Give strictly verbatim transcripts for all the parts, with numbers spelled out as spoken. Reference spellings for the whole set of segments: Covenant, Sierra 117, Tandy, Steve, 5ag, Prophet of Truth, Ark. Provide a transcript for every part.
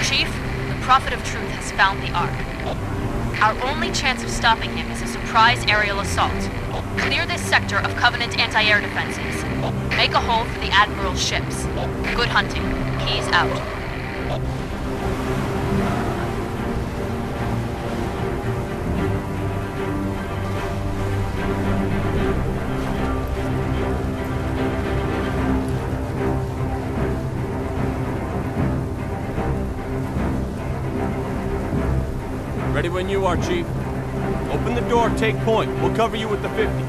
Chief, the Prophet of Truth has found the Ark. Our only chance of stopping him is a surprise aerial assault. Clear this sector of Covenant anti-air defenses. Make a hole for the Admiral's ships. Good hunting. Keys out. Ready when you are, Chief. Open the door, take point. We'll cover you with the fifty.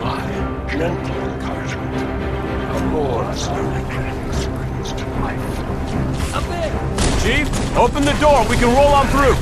My gentle encouragement. A lord slowly killing springs to life. Up there! Chief, open the door. We can roll on through.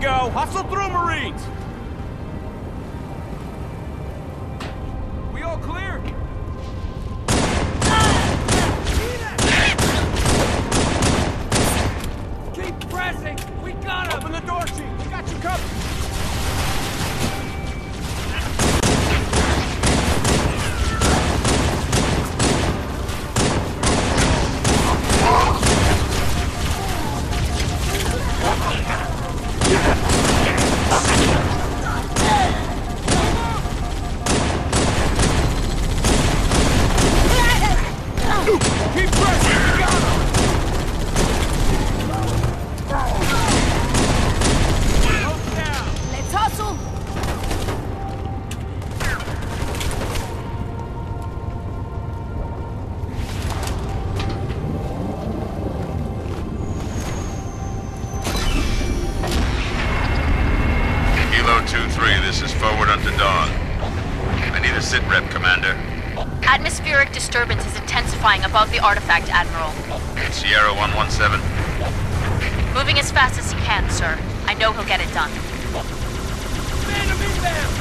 Go! Hustle through, Marines! We all clear? Keep pressing! We got him! Open the door, Chief! We got you covered! Atmospheric disturbance is intensifying above the artifact, Admiral. Sierra one one seven. Moving as fast as he can, sir. I know he'll get it done. Man to be down!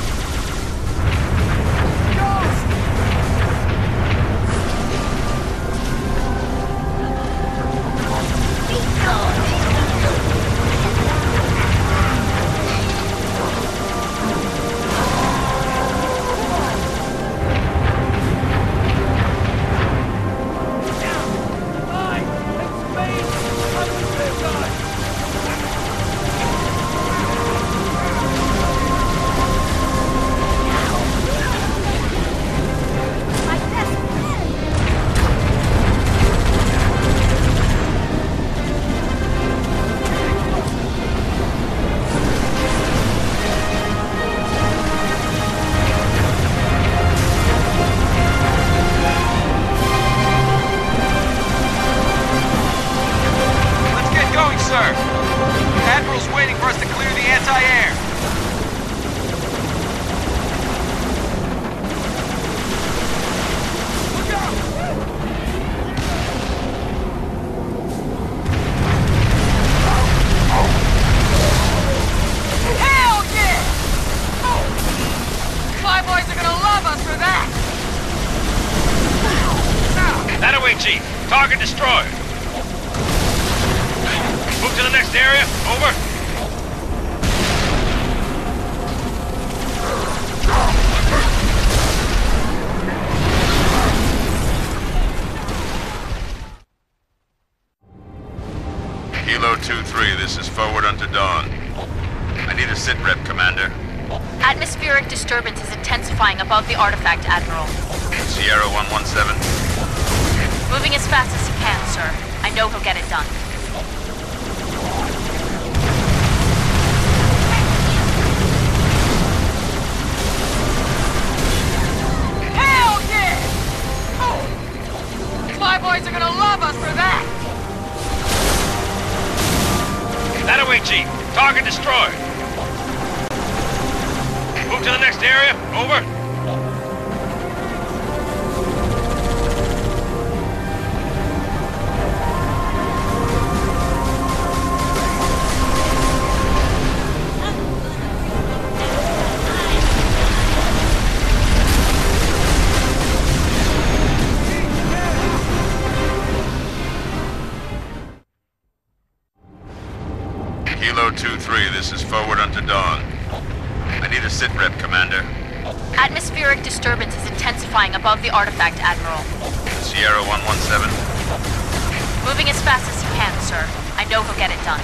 Chief, target destroyed. Move to the next area. Over. Kilo two three, this is forward unto dawn. I need a sit rep, Commander. Atmospheric disturbance is intensifying above the artifact, Admiral. Sierra one one seven. Moving as fast as he can, sir. I know he'll get it done. Hell yeah! Oh! My boys are gonna love us for that! That away, Chief. Target destroyed. Move to the next area. Over. two three, this is forward unto dawn. I need a sit rep, Commander. Atmospheric disturbance is intensifying above the artifact, Admiral. Sierra one one seven. Moving as fast as he can, sir. I know he'll get it done.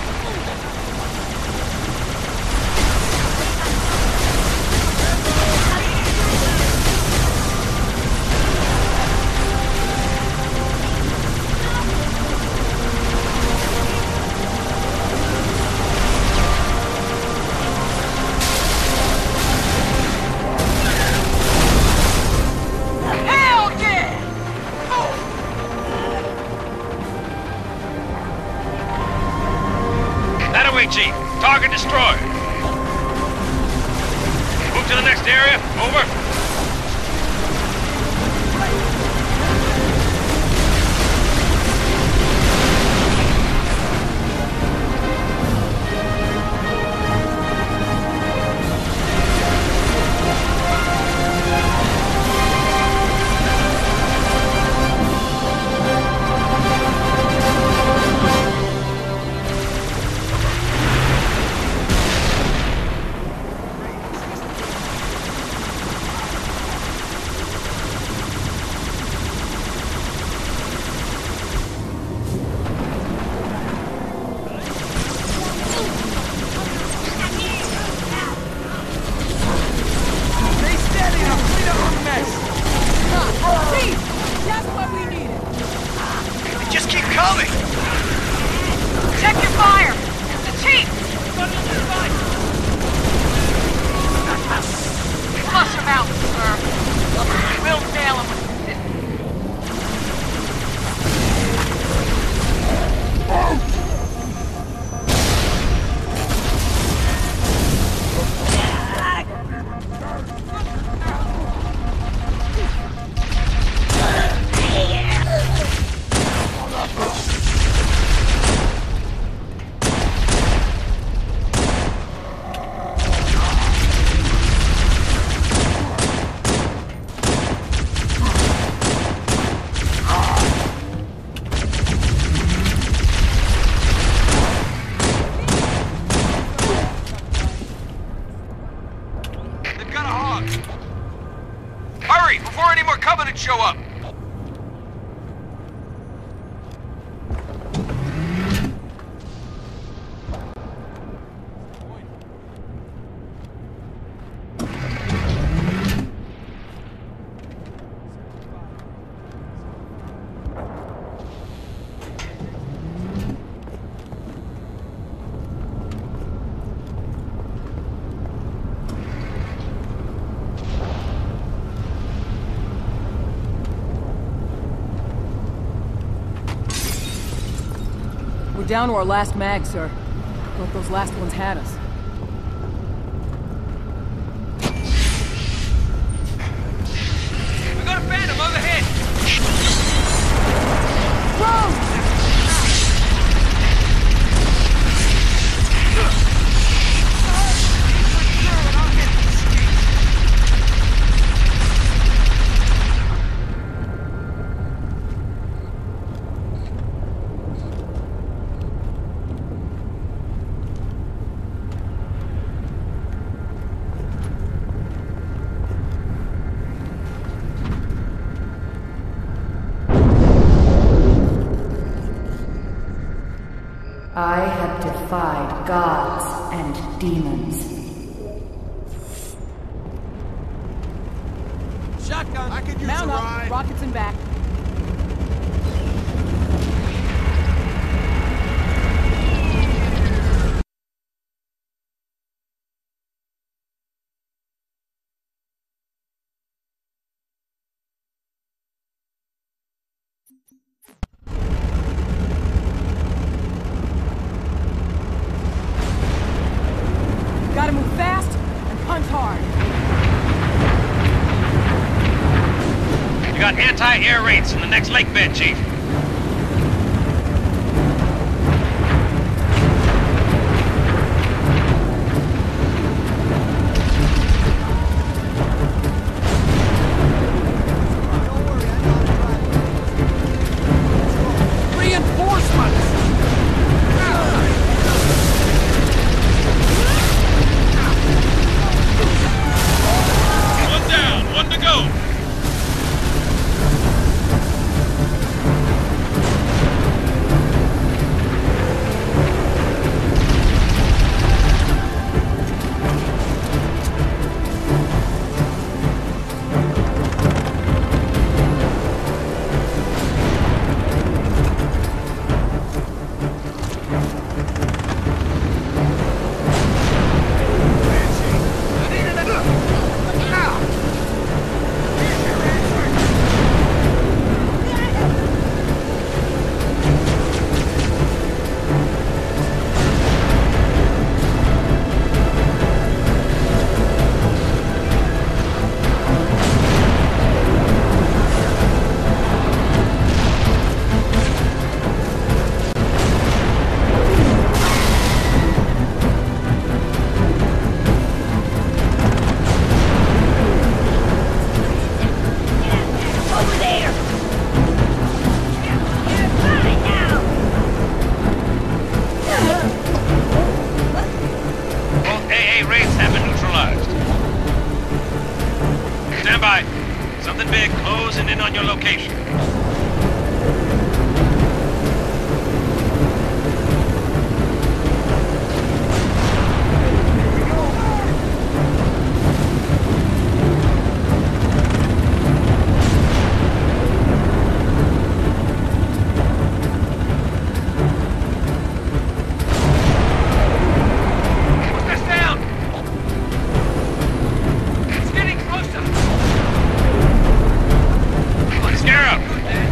Target destroyed. Move to the next area. Over. Show up! Down to our last mag, sir. Thought those last ones had us. We got a phantom overhead! I have defied gods and demons. Shotgun! I could use a ride. Mount up, rockets in back. got anti-air raids in the next lake bed, Chief. Sierra!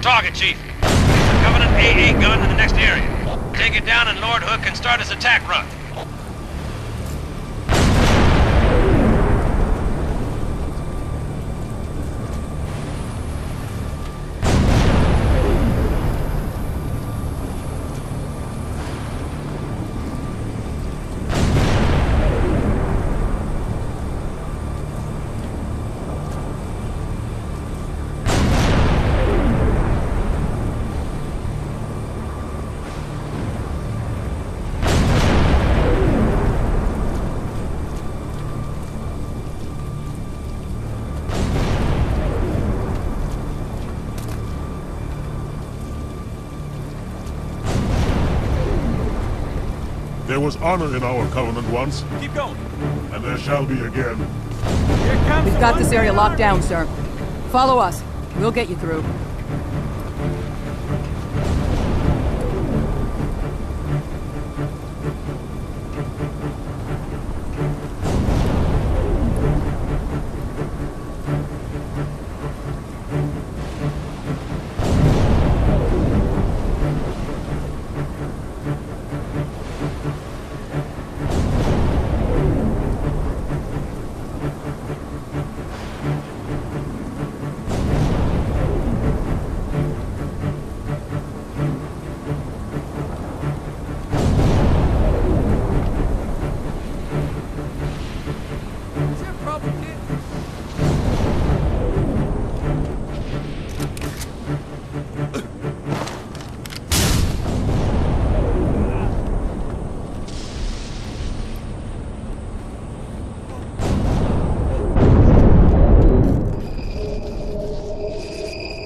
on target, Chief. It's a Covenant A A gun to the next area. Take it down and Lord Hook can start his attack run. There was honor in our Covenant once. Keep going. And there shall be again. We've got this area locked down, sir. Follow us. We'll get you through.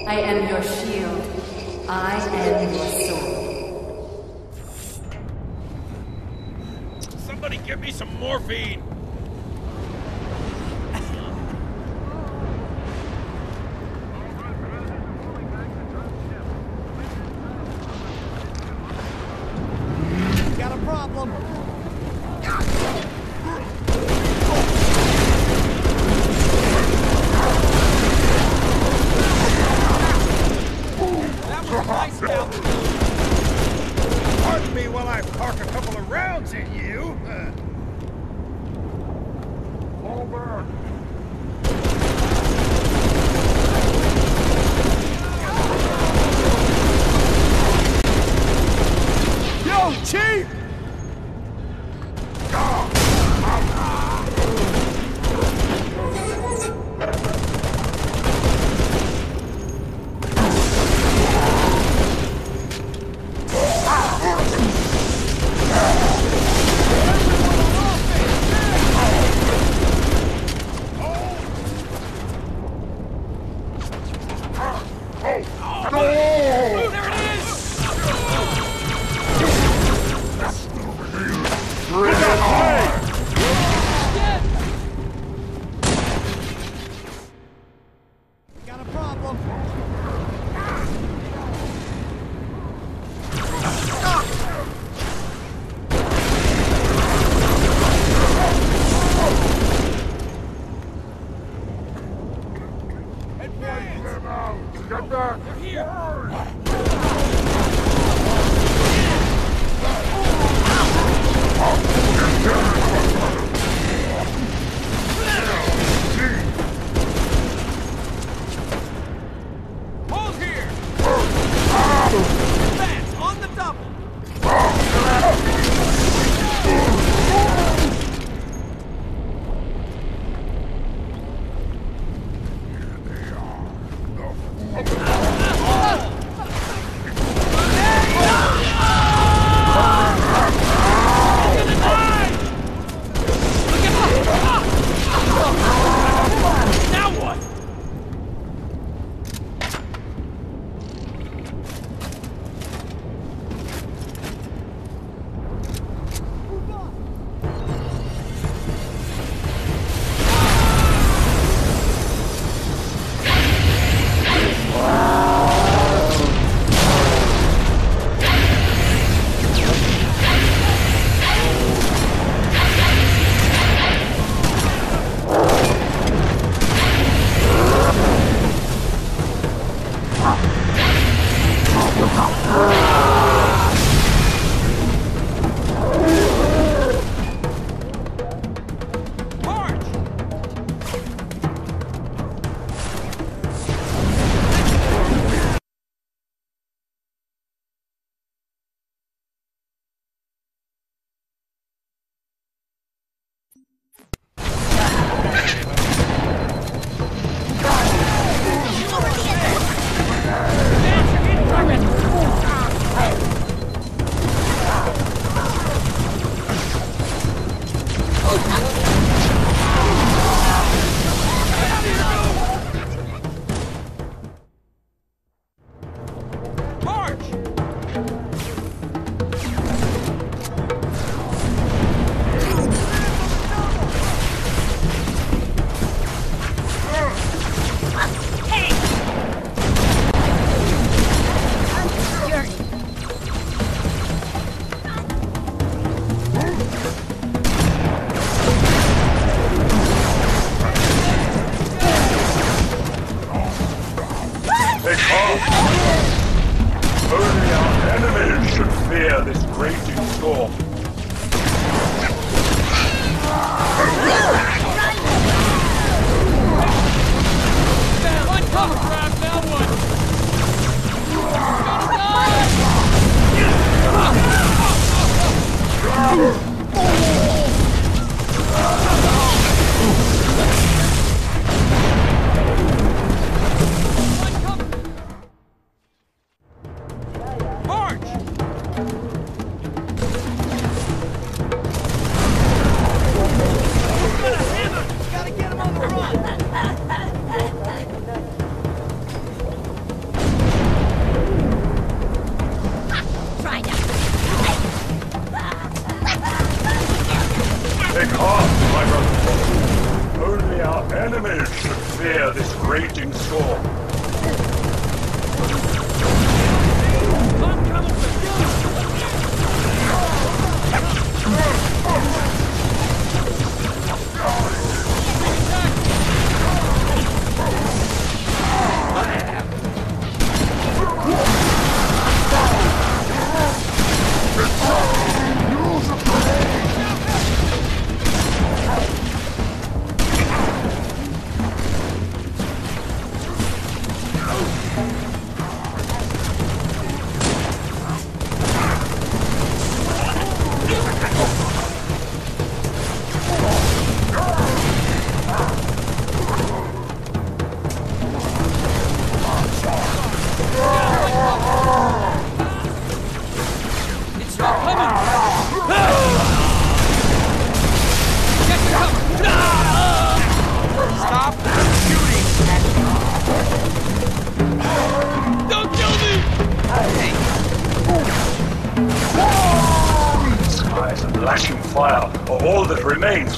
I am your shield. I am your sword. Somebody give me some morphine! Got a problem! Chief! Oh, there it is!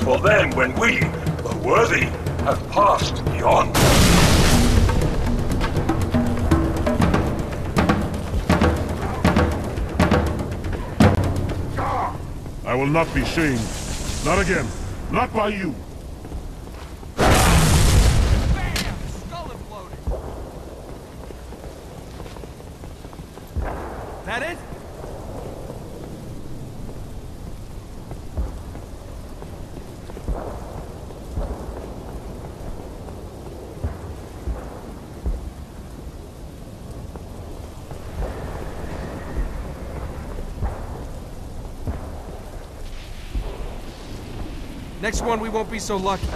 For them, when we, the worthy, have passed beyond. I will not be shamed. Not again. Not by you. Next one, we won't be so lucky.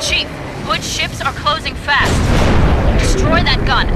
Chief, Hood's ships are closing fast. Destroy that gun.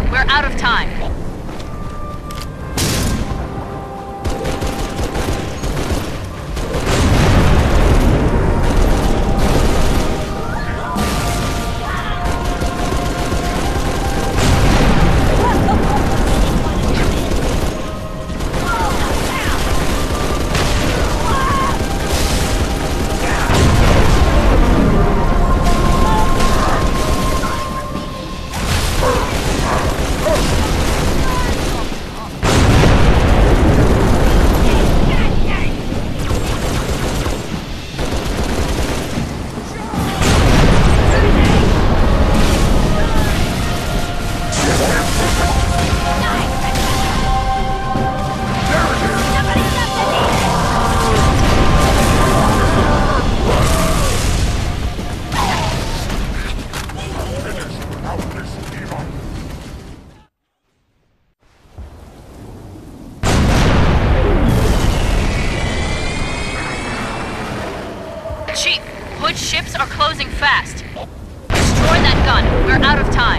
We're out of time.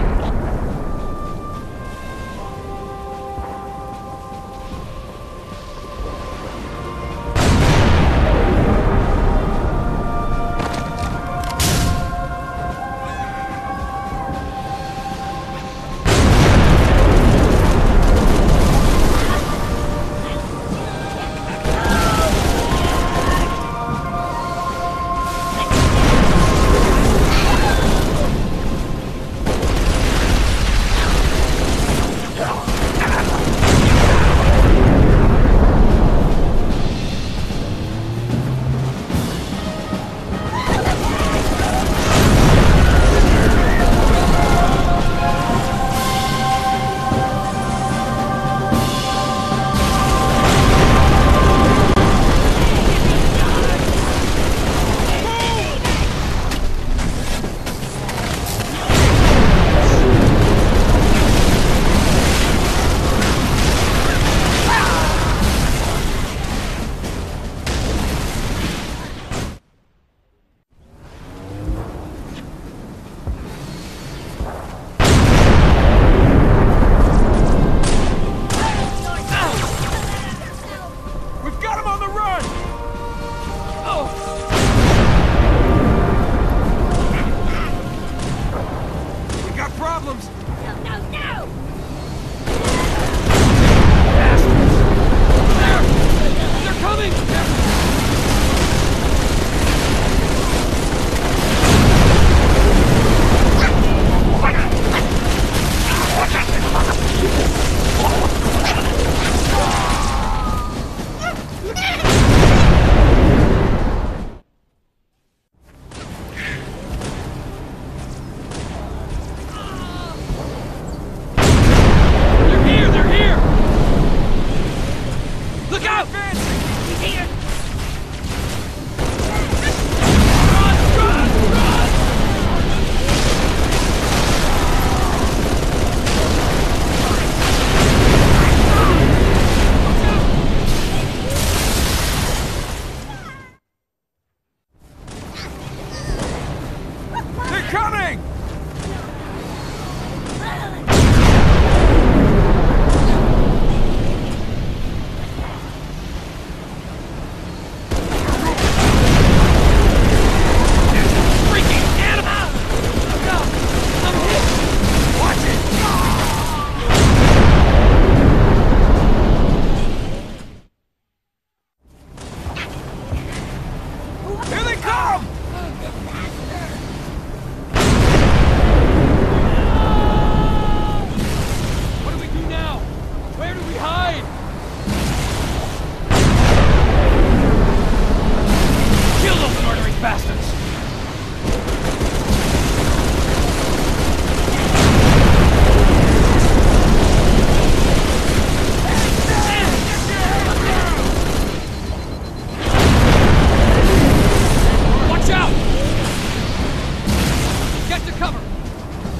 back to cover!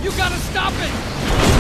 You gotta stop it!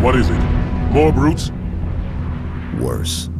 What is it? More brutes? Worse.